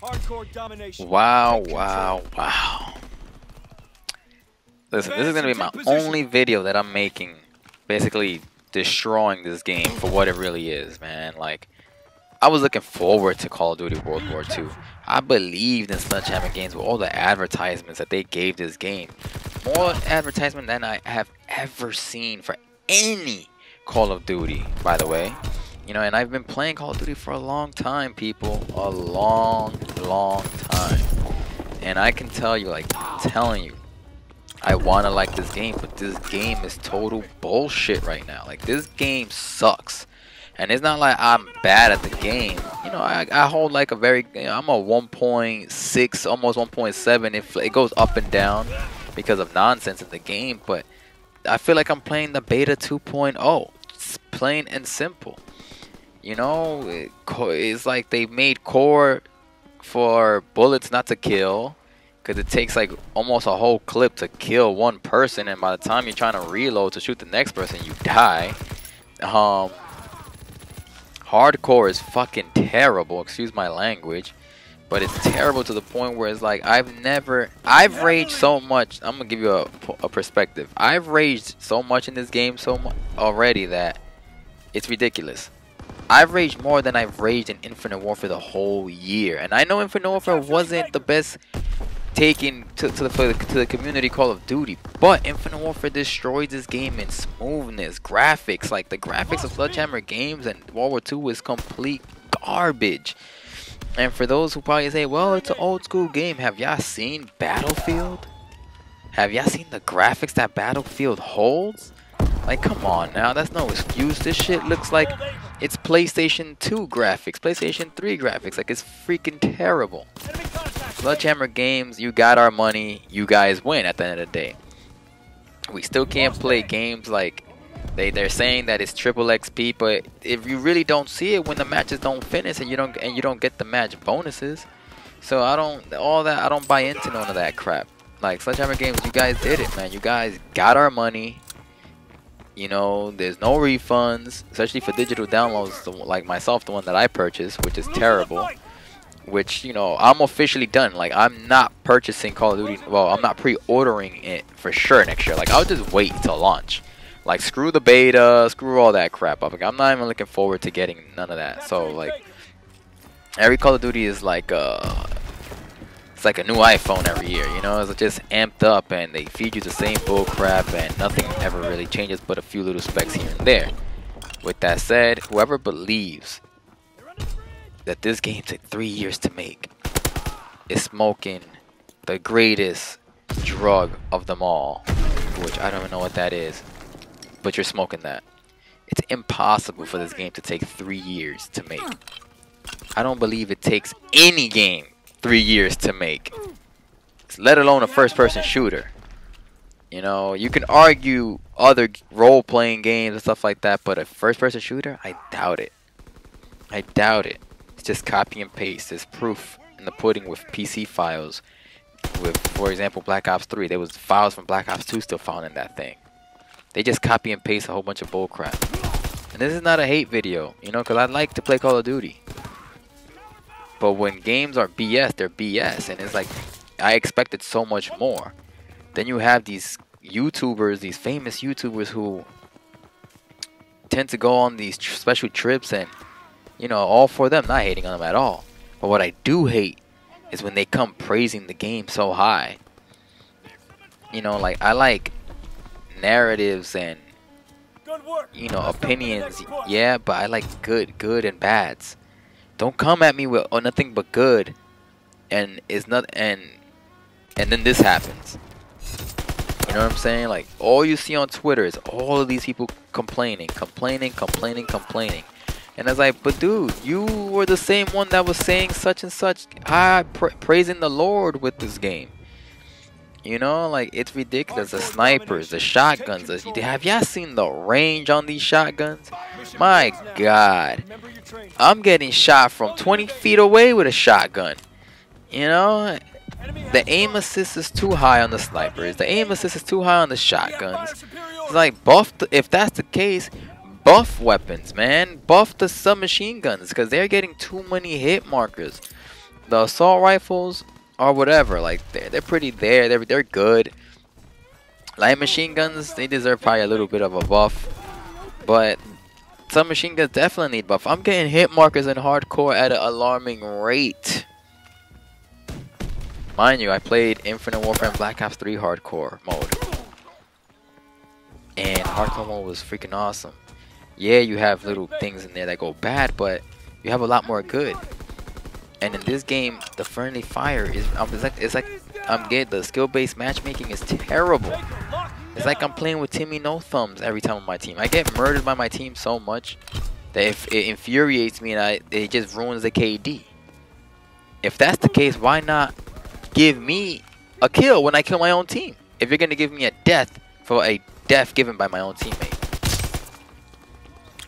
Hardcore domination. Wow, wow, wow. Listen, this is going to be my only video that I'm making, basically destroying this game for what it really is, man. Like, I was looking forward to Call of Duty World War II. I believed in Sledgehammer Games with all the advertisements that they gave this game. More advertisement than I have ever seen for any Call of Duty, by the way. You know, and I've been playing Call of Duty for a long time, people. A long time. And I can tell you, like, I'm telling you, I wanna like this game, but this game is total bullshit right now. Like, this game sucks. And it's not like I'm bad at the game. You know, I hold like a very, you know, I'm a 1.6, almost 1.7. It goes up and down because of nonsense in the game, but I feel like I'm playing the beta 2.0. It's plain and simple. You know, it's like they made core for bullets not to kill, because it takes like almost a whole clip to kill one person, and by the time you're trying to reload to shoot the next person, you die. Hardcore is fucking terrible, excuse my language, but it's terrible to the point where it's like I've raged so much. I'm gonna give you a perspective. I've raged so much in this game already that it's ridiculous. I've raged more than I've raged in Infinite Warfare the whole year, and I know Infinite Warfare wasn't the best taken to the community Call of Duty, but Infinite Warfare destroys this game in smoothness, graphics. Like, the graphics of Sledgehammer Games and World War II is complete garbage. And for those who probably say, well, it's an old school game, have y'all seen Battlefield? Have y'all seen the graphics that Battlefield holds? Like, come on now, that's no excuse. This shit looks like it's PlayStation 2 graphics, PlayStation 3 graphics. Like, it's freaking terrible. Sledgehammer Games, you got our money. You guys win at the end of the day. We still can't play games like they're saying that it's triple XP, but if you really don't see it when the matches don't finish and you don't get the match bonuses. So I don't buy into none of that crap. Like, Sledgehammer Games, you guys did it, man. You guys got our money. You know, there's no refunds, especially for digital downloads, like myself, the one that I purchased, which is terrible. Which, you know, I'm officially done. Like, I'm not purchasing Call of Duty. Well, I'm not pre-ordering it for sure next year. Like, I'll just wait till launch. Like, screw the beta, screw all that crap up. Like, I'm not even looking forward to getting none of that. So, like, every Call of Duty is like it's like a new iPhone every year, you know? It's just amped up, and they feed you the same bull crap, and nothing ever really changes but a few little specs here and there. With that said, whoever believes that this game took 3 years to make is smoking the greatest drug of them all, which I don't even know what that is, but you're smoking that. It's impossible for this game to take 3 years to make. I don't believe it takes any game 3 years to make, let alone a first-person shooter. You know, you can argue other role-playing games and stuff like that, but a first-person shooter, I doubt it. I doubt it. It's just copy and paste. There's proof in the pudding with PC files. With, for example, Black Ops 3, there was files from Black Ops 2 still found in that thing. They just copy and paste a whole bunch of bullcrap. And this is not a hate video, you know, because I like to play Call of Duty. But when games are BS, they're BS, and it's like, I expected so much more. Then you have these YouTubers, these famous YouTubers who tend to go on these special trips, and, you know, all for them, not hating on them at all. But what I do hate is when they come praising the game so high. You know, like, I like narratives and, you know, opinions, yeah, but I like good and bads. Don't come at me with nothing but good, and it's not, and then this happens. You know what I'm saying? Like, all you see on Twitter is all of these people complaining. And I was like, but dude, you were the same one that was saying such and such, praising the Lord with this game. You know, like, it's ridiculous. The snipers, the shotguns. Have y'all seen the range on these shotguns? My God. I'm getting shot from 20 feet away with a shotgun. You know, the aim assist is too high on the snipers. The aim assist is too high on the shotguns. It's like, buff, if that's the case, buff weapons, man. Buff the submachine guns, because they're getting too many hit markers. the assault rifles are whatever. Like they're pretty there. They're good. Light machine guns, they deserve probably a little bit of a buff, but some machine guns definitely need buff. I'm getting hit markers in hardcore at an alarming rate. Mind you, I played Infinite Warfare and Black Ops 3 hardcore mode, and hardcore mode was freaking awesome. Yeah, you have little things in there that go bad, but you have a lot more good. And in this game, the friendly fire is, the skill-based matchmaking is terrible. It's like I'm playing with Timmy No Thumbs every time on my team. I get murdered by my team so much that it infuriates me, and it just ruins the KD. If that's the case, why not give me a kill when I kill my own team? If you're going to give me a death for a death given by my own teammate.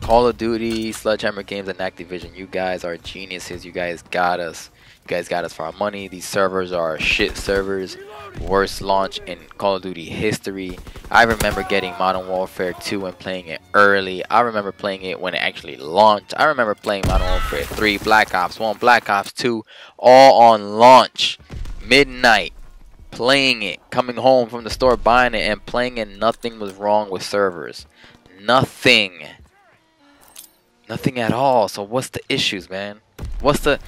Call of Duty, Sledgehammer Games, and Activision, you guys are geniuses. You guys got us. You guys got us for our money. These servers are shit servers. Worst launch in Call of Duty history. I remember getting Modern Warfare 2 and playing it early. I remember playing it when it actually launched. I remember playing Modern Warfare 3, Black Ops 1, Black Ops 2, all on launch. Midnight. Playing it. Coming home from the store, buying it, and playing it. Nothing was wrong with servers. Nothing. Nothing at all. So what's the issues, man? What's the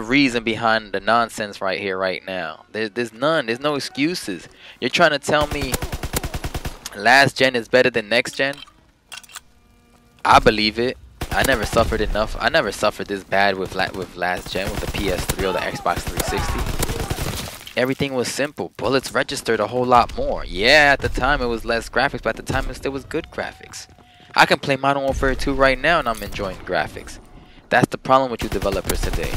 reason behind the nonsense right here, right now? There's none. There's no excuses. You're trying to tell me last gen is better than next gen? I believe it. I never suffered enough. I never suffered this bad with last gen, with the PS3 or the Xbox 360. Everything was simple. Bullets registered a whole lot more. Yeah, at the time it was less graphics, but at the time it still was good graphics. I can play Modern Warfare 2 right now and I'm enjoying graphics. That's the problem with you developers today.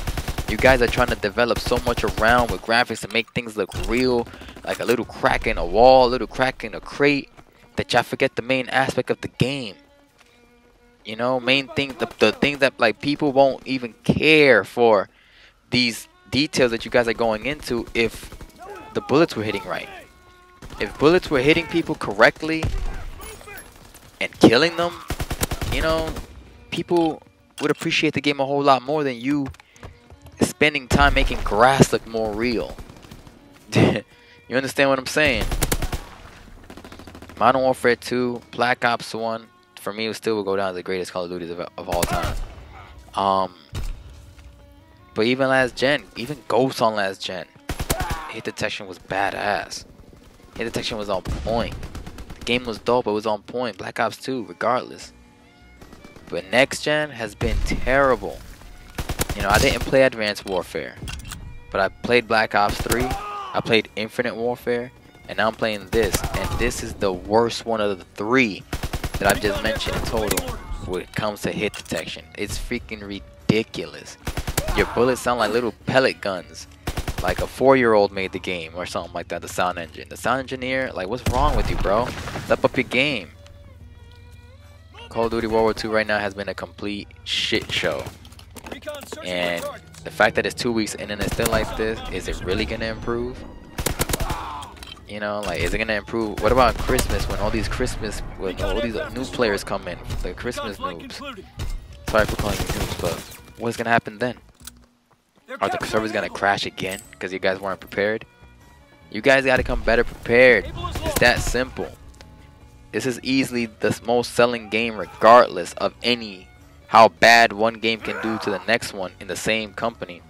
You guys are trying to develop so much around with graphics to make things look real, like a little crack in a wall, a little crack in a crate, that y'all forget the main aspect of the game. You know, main thing, the things that like people won't even care for these details that you guys are going into if the bullets were hitting right. If bullets were hitting people correctly and killing them, you know, people would appreciate the game a whole lot more than you spending time making grass look more real. You understand what I'm saying? Modern Warfare 2, Black Ops 1, for me, it still will go down as the greatest Call of Duties of all time. But even last gen, even Ghosts on last gen, hit detection was badass. Hit detection was on point. Game was dope, it was on point. Black Ops 2, regardless. But next gen has been terrible. You know, I didn't play Advanced Warfare, but I played Black Ops 3, I played Infinite Warfare, and now I'm playing this. And this is the worst one of the three that I've just mentioned in total when it comes to hit detection. It's freaking ridiculous. Your bullets sound like little pellet guns. Like a 4-year-old made the game or something like that, the sound engine. The sound engineer, like, what's wrong with you, bro? Step up your game. Call of Duty World War II right now has been a complete shit show. And the fact that it's 2 weeks and then it's still like this, is it really going to improve? You know, like, is it going to improve? What about Christmas when all these new players come in? The Christmas noobs. Sorry for calling you noobs, but what's going to happen then? Are the servers gonna crash again because you guys weren't prepared? You guys gotta come better prepared. It's that simple. This is easily the most selling game regardless of how bad one game can do to the next one in the same company.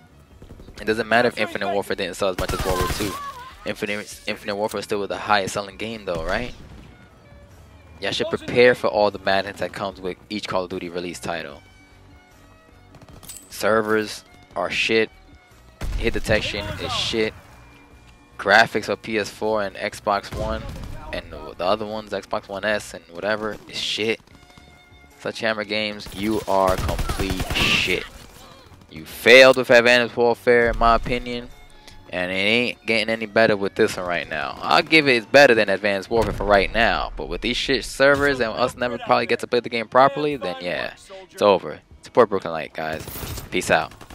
It doesn't matter if Infinite Warfare didn't sell as much as World War II. Infinite Warfare is still the highest selling game though, right? Y'all should prepare for all the madness that comes with each Call of Duty release title. Servers are shit, hit detection is shit, graphics of PS4 and Xbox One and the other ones, Xbox One S and whatever, is shit. Sledgehammer Games, you are complete shit. You failed with Advanced Warfare in my opinion, and it ain't getting any better with this one right now. I'll give it's better than Advanced Warfare for right now, but with these shit servers and us never probably get to play the game properly, then yeah, it's over. Support Brooklyn Light, guys. Peace out.